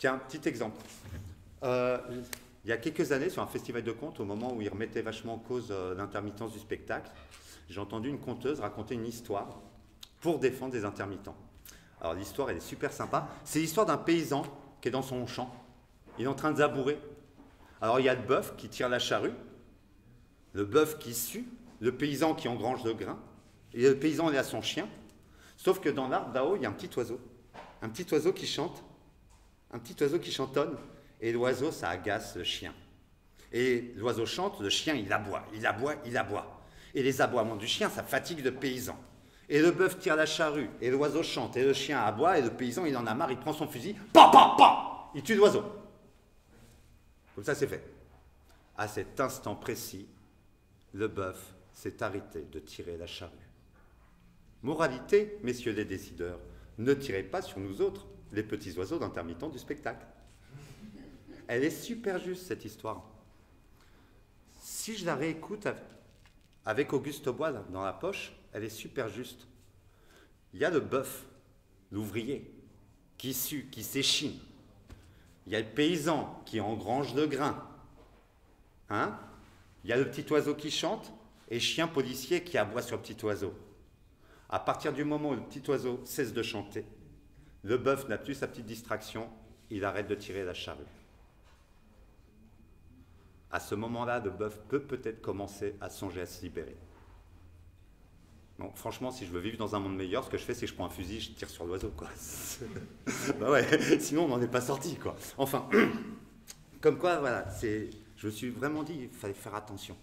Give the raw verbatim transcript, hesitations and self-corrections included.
Tiens, petit exemple. Euh, il y a quelques années, sur un festival de contes, au moment où ils remettaient vachement en cause euh, l'intermittence du spectacle, j'ai entendu une conteuse raconter une histoire pour défendre des intermittents. Alors l'histoire, elle est super sympa. C'est l'histoire d'un paysan qui est dans son champ. Il est en train de labourer. Alors il y a le bœuf qui tire la charrue, le bœuf qui sue, le paysan qui engrange le grain, et le paysan, il a son chien. Sauf que dans l'arbre, là-haut, il y a un petit oiseau. Un petit oiseau qui chante. Un petit oiseau qui chantonne, et l'oiseau, ça agace le chien. Et l'oiseau chante, le chien, il aboie, il aboie, il aboie. Et les aboiements du chien, ça fatigue le paysan. Et le bœuf tire la charrue, et l'oiseau chante, et le chien aboie, et le paysan, il en a marre, il prend son fusil, pam, pam, pam, il tue l'oiseau. Comme ça, c'est fait. À cet instant précis, le bœuf s'est arrêté de tirer la charrue. Moralité, messieurs les décideurs, ne tirez pas sur nous autres, les petits oiseaux d'intermittents du spectacle. Elle est super juste, cette histoire. Si je la réécoute avec Auguste Bois dans la poche, elle est super juste. Il y a le bœuf, l'ouvrier, qui sue, qui s'échine. Il y a le paysan qui engrange le grain. Hein? Il y a le petit oiseau qui chante et chien policier qui aboie sur le petit oiseau. À partir du moment où le petit oiseau cesse de chanter, le bœuf n'a plus sa petite distraction, il arrête de tirer la charrue. À ce moment-là, le bœuf peut peut-être commencer à songer à se libérer. Bon, franchement, si je veux vivre dans un monde meilleur, ce que je fais, c'est que je prends un fusil, je tire sur l'oiseau, quoi. Bah ouais, sinon on n'en est pas sorti, quoi. Enfin, comme quoi, voilà, je me suis vraiment dit, il fallait faire attention.